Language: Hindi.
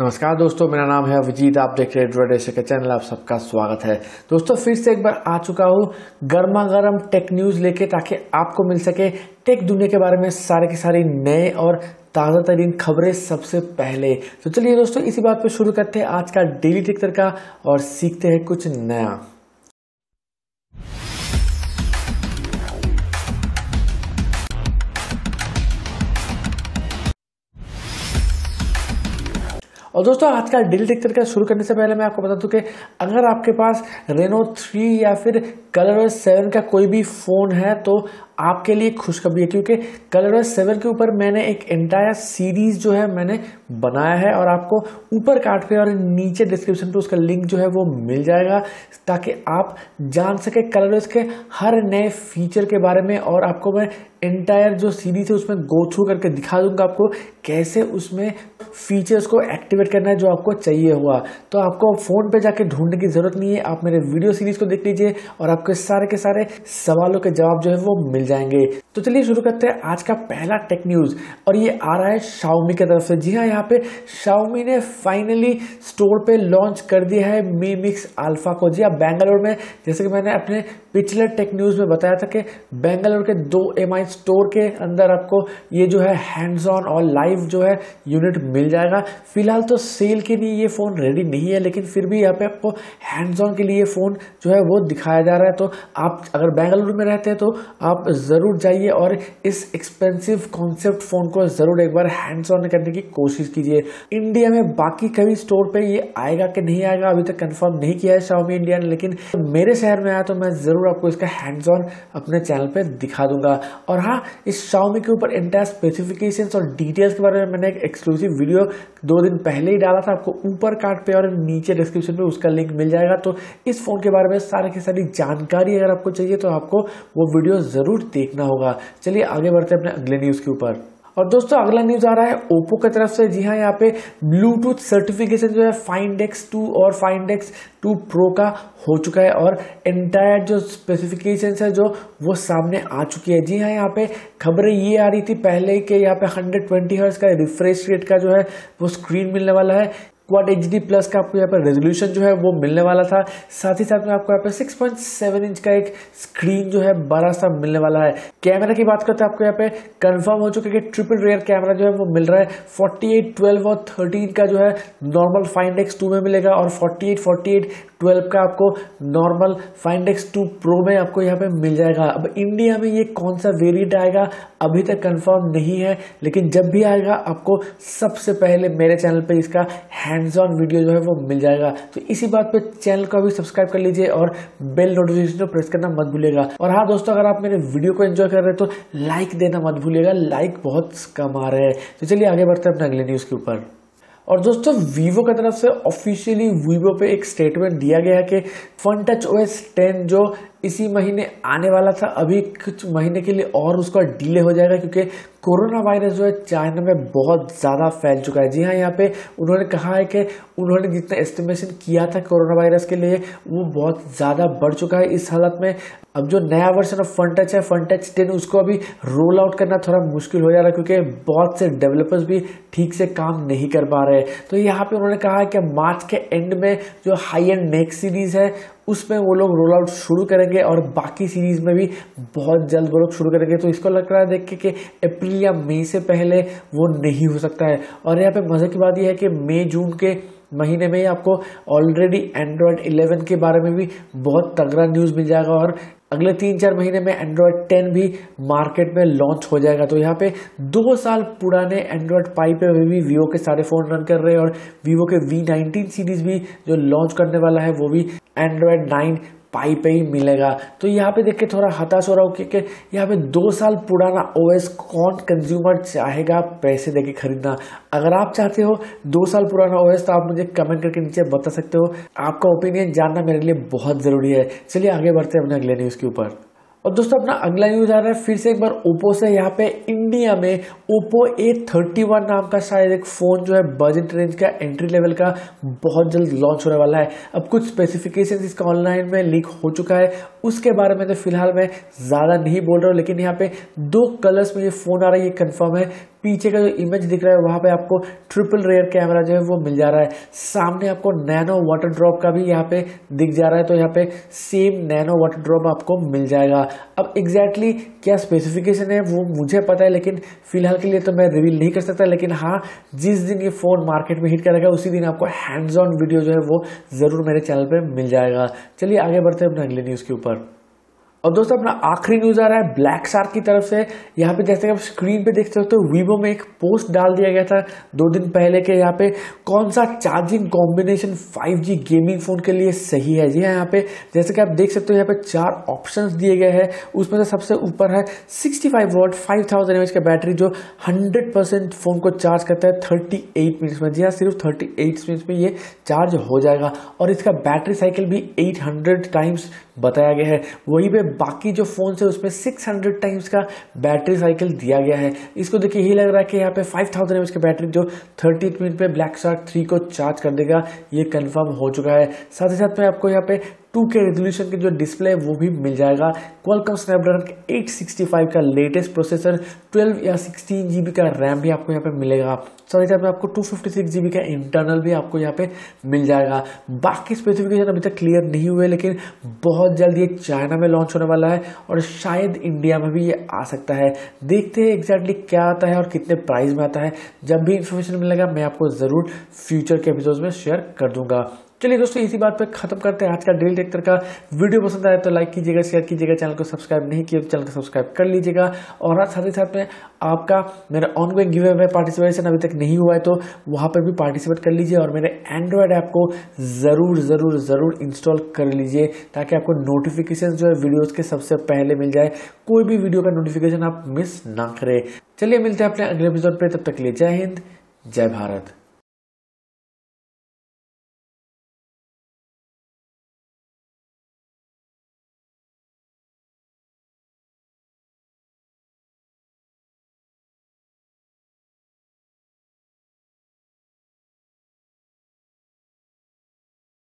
नमस्कार दोस्तों, मेरा नाम है अभिजीत। आप देख रहे हैं ड्रॉडेशिया का चैनल। आप सबका स्वागत है। दोस्तों, फिर से एक बार आ चुका हूँ गर्मा गर्म टेक न्यूज़ लेके, ताकि आपको मिल सके टेक दुनिया के बारे में सारे के सारे नए और ताज़ा तरीन खबरें सबसे पहले। तो चलिए दोस्तों, इसी बात पर शुरू करते हैं आज का डेली टेक तड़का और सीखते हैं कुछ नया। और दोस्तों, आज का डेली टेक तड़का शुरू करने से पहले मैं आपको बता दूं कि अगर आपके पास रेनो 3 या फिर कलरओएस 7 का कोई भी फ़ोन है तो आपके लिए खुशखबरी है, क्योंकि कलरओएस 7 के ऊपर मैंने एक एंटायर सीरीज़ जो है मैंने बनाया है और आपको ऊपर कार्ड पे और नीचे डिस्क्रिप्शन पे उसका लिंक जो है वो मिल जाएगा, ताकि आप जान सके कलरओएस के हर नए फीचर के बारे में। और आपको मैं एंटायर जो सीरीज़ है उसमें गो थ्रू करके दिखा दूंगा आपको कैसे उसमें फीचर्स को एक्टिवेट करना है जो आपको चाहिए हुआ। तो आपको फ़ोन पे जाके ढूंढने की ज़रूरत नहीं है, आप मेरे वीडियो सीरीज़ को देख लीजिए और आपके सारे के सारे सवालों के जवाब जो है वो मिल जाएंगे। तो चलिए शुरू करते हैं आज का पहला टेक न्यूज़, और ये आ रहा है शाओमी की तरफ से। जी हाँ, यहाँ पे शाओमी ने फाइनली स्टोर पे लॉन्च कर दिया है Mi Mix Alpha को। जी हाँ, बेंगलोर में, जैसे कि मैंने अपने पिछले टेक न्यूज़ में बताया था कि बेंगलोर के 2 MI स्टोर के अंदर आपको ये जो है हैंड्स ऑन और लाइव जो है यूनिट मिल जाएगा। फिलहाल तो सेल के लिए ये फ़ोन रेडी नहीं है, लेकिन फिर भी यहाँ पे आपको हैंड्स ऑन के लिए फ़ोन जो है वो दिखाया जा रहा है। तो आप अगर बेंगलुरु में रहते हैं तो आप ज़रूर जाइए और इस एक्सपेंसिव कॉन्सेप्ट फ़ोन को ज़रूर एक बार हैंड्स ऑन करने की कोशिश कीजिए। इंडिया में बाकी कई स्टोर पे ये आएगा कि नहीं आएगा अभी तक कंफर्म नहीं किया है शाओमी इंडिया ने, लेकिन मेरे शहर में आया तो मैं ज़रूर आपको इसका हैंड्स ऑन अपने चैनल पे दिखा दूंगा। और हाँ, इस शाओमी के ऊपर एंटायर स्पेसिफिकेशंस और डिटेल्स के बारे में मैंने एक एक्सक्लूसिव वीडियो 2 दिन पहले ही डाला था। आपको ऊपर कार्ड पे और नीचे डिस्क्रिप्शन पे उसका लिंक मिल जाएगा। तो इस फ़ोन के बारे में सारी की सारी जानकारी अगर आपको चाहिए तो आपको वो वीडियो ज़रूर देखना होगा। चलिए आगे बढ़ते हैं अपने अगले न्यूज़ के ऊपर। और दोस्तों, अगला न्यूज़ आ रहा है ओपो की तरफ से। जी हाँ, यहाँ पे ब्लूटूथ सर्टिफिकेशन जो है Find X2 और Find X2 Pro का हो चुका है और एंटायर जो स्पेसिफिकेशंस है जो वो सामने आ चुकी है। जी हाँ, यहाँ पे खबरें ये आ रही थी पहले कि यहाँ पे 120 हर्ट्ज का रिफ्रेश रेट का जो है वो स्क्रीन मिलने वाला है, क्वाड HD प्लस का आपको यहाँ पर रेजोल्यूशन जो है वो मिलने वाला था, साथ ही साथ में आपको यहाँ पर 6.7 इंच का एक स्क्रीन जो है बड़ा सा मिलने वाला है। कैमरा की बात करते हैं, आपको यहाँ पे कंफर्म हो चुका है कि ट्रिपल रियर कैमरा जो है वो मिल रहा है। 48, 12 और 13 का जो है नॉर्मल Find X2 में मिलेगा और 48, 12 का आपको नॉर्मल Find X2 Pro में आपको यहाँ पे मिल जाएगा। अब इंडिया में ये कौन सा वेरिएंट आएगा अभी तक कंफर्म नहीं है, लेकिन जब भी आएगा आपको सबसे पहले मेरे चैनल पे इसका हैंड्स ऑन वीडियो जो है वो मिल जाएगा। तो इसी बात पे चैनल को भी सब्सक्राइब कर लीजिए और बेल नोटिफिकेशन को प्रेस करना मत भूलिएगा। और हाँ दोस्तों, अगर आप मेरे वीडियो को एंजॉय कर रहे हैं तो लाइक देना मत भूलिएगा, लाइक बहुत कम आ रहे हैं। तो चलिए आगे बढ़ते हैं अपने अगले न्यूज़ के ऊपर। और दोस्तों, Vivo की तरफ से ऑफिशियली Vivo पे एक स्टेटमेंट दिया गया है कि FunTouch OS 10 जो इसी महीने आने वाला था, अभी कुछ महीने के लिए और उसका डिले हो जाएगा, क्योंकि कोरोना वायरस जो है चाइना में बहुत ज़्यादा फैल चुका है। जी हाँ, यहाँ पे उन्होंने कहा है कि उन्होंने जितना एस्टिमेशन किया था कोरोना वायरस के लिए वो बहुत ज़्यादा बढ़ चुका है। इस हालत में अब जो नया वर्जन ऑफ FunTouch है FunTouch 10, उसको अभी रोल आउट करना थोड़ा मुश्किल हो जा रहा है, क्योंकि बहुत से डेवलपर्स भी ठीक से काम नहीं कर पा रहे। तो यहाँ पे उन्होंने कहा है कि मार्च के एंड में जो हाई एंड नेक्स्ट सीरीज़ है उसमें वो लोग रोल आउट शुरू करेंगे और बाकी सीरीज़ में भी बहुत जल्द वो लोग शुरू करेंगे। तो इसको लग रहा है देख के कि अप्रैल या मई से पहले वो नहीं हो सकता है। और यहाँ पे मज़े की बात यह है कि मई जून के महीने में ही आपको ऑलरेडी एंड्रॉयड 11 के बारे में भी बहुत तगड़ा न्यूज़ मिल जाएगा और अगले 3-4 महीने में एंड्रॉयड 10 भी मार्केट में लॉन्च हो जाएगा। तो यहाँ पे 2 साल पुराने एंड्रॉयड पाई पे भी वीवो के सारे फ़ोन रन कर रहे हैं और वीवो के V19 सीरीज़ भी जो लॉन्च करने वाला है वो भी एंड्रॉयड 9 पाई पे ही मिलेगा। तो यहाँ पे देख के थोड़ा हताश हो रहा हूँ, क्योंकि यहाँ पे 2 साल पुराना ओएस कौन कंज्यूमर चाहेगा पैसे देके खरीदना। अगर आप चाहते हो 2 साल पुराना ओएस तो आप मुझे कमेंट करके नीचे बता सकते हो। आपका ओपिनियन जानना मेरे लिए बहुत ज़रूरी है। चलिए आगे बढ़ते हैं अपने अगले न्यूज़ के ऊपर। और दोस्तों, अपना अगला न्यूज़ आ रहा है फिर से एक बार ओप्पो से। यहाँ पे इंडिया में ओप्पो A31 नाम का शायद एक फ़ोन जो है बजट रेंज का एंट्री लेवल का बहुत जल्द लॉन्च होने वाला है। अब कुछ स्पेसिफिकेशंस इसका ऑनलाइन में लीक हो चुका है, उसके बारे में तो फिलहाल मैं ज़्यादा नहीं बोल रहा हूँ, लेकिन यहाँ पे 2 कलर्स में ये फ़ोन आ रहा है ये कन्फर्म है। पीछे का जो इमेज दिख रहा है वहाँ पे आपको ट्रिपल रेयर कैमरा जो है वो मिल जा रहा है। सामने आपको नैनो वाटर ड्रॉप का भी यहाँ पे दिख जा रहा है, तो यहाँ पे सेम नैनो वाटर ड्रॉप आपको मिल जाएगा। अब एग्जैक्टली क्या स्पेसिफिकेशन है वो मुझे पता है, लेकिन फिलहाल के लिए तो मैं रिवील नहीं कर सकता। लेकिन हाँ, जिस दिन ये फ़ोन मार्केट में हिट करेगा उसी दिन आपको हैंड्स ऑन वीडियो जो है वो ज़रूर मेरे चैनल पर मिल जाएगा। चलिए आगे बढ़ते हैं अपने अगले न्यूज़ के ऊपर। और दोस्तों अपना आखिरी न्यूज़ आ रहा है ब्लैक शार्क की तरफ से। यहाँ पे जैसे कि आप स्क्रीन पे देख सकते हो, वीवो में एक पोस्ट डाल दिया गया था 2 दिन पहले के यहाँ पे कौन सा charging combination 5G gaming phone के लिए सही है। जी हाँ, यहाँ पे जैसे कि आप देख सकते हो यहाँ पे 4 ऑप्शंस दिए गए हैं। उसमें से सबसे ऊपर है 65 वॉट 5000 mAh का बैटरी जो 100% फ़ोन को चार्ज करता है 38 मिनट्स में। जी हाँ, सिर्फ 38 मिनट्स में ये चार्ज हो जाएगा और इसका बैटरी साइकिल भी 800 टाइम्स बताया गया है। वहीं पे बाकी जो फोन है उसमें 600 टाइम्स का बैटरी साइकिल दिया गया है। इसको देखिए यही लग रहा है कि यहाँ पे 5000 mAh की बैटरी जो 38 मिनट पे ब्लैक शार्क 3 को चार्ज कर देगा, ये कंफर्म हो चुका है। साथ ही साथ में आपको यहाँ पे 2K रेजोल्यूशन के जो डिस्प्ले है वो भी मिल जाएगा। क्वालकॉम स्नैपड्रैगन 865 का लेटेस्ट प्रोसेसर, 12 या 16 GB का रैम भी आपको यहाँ पे मिलेगा। साथ ही साथ में आपको 256 GB का इंटरनल भी आपको यहाँ पे मिल जाएगा। बाकी स्पेसिफिकेशन अभी तक क्लियर नहीं हुए, लेकिन बहुत जल्द ये चाइना में लॉन्च होने वाला है और शायद इंडिया में भी ये आ सकता है। देखते हैं एग्जैक्टली क्या आता है और कितने प्राइस में आता है। जब भी इंफॉर्मेशन मिलेगा मैं आपको ज़रूर फ्यूचर के एपिसोड में शेयर कर दूंगा। चलिए दोस्तों, इसी बात पे खत्म करते हैं आज का डेली टेक का वीडियो। पसंद आए तो लाइक कीजिएगा, शेयर कीजिएगा, चैनल को सब्सक्राइब नहीं किया तो चैनल को सब्सक्राइब कर लीजिएगा। और साथ ही साथ में आपका मेरा ऑनगोइंग गिव अवे में पार्टिसिपेशन अभी तक नहीं हुआ है तो वहाँ पर भी पार्टिसिपेट कर लीजिए और मेरे एंड्रॉयड ऐप को ज़रूर ज़रूर ज़रूर इंस्टॉल कर लीजिए ताकि आपको नोटिफिकेशन जो है वीडियोज़ के सबसे पहले मिल जाए। कोई भी वीडियो का नोटिफिकेशन आप मिस ना करें। चलिए मिलते हैं अपने अगले एपिसोड पर, तब तक के लिए जय हिंद, जय भारत।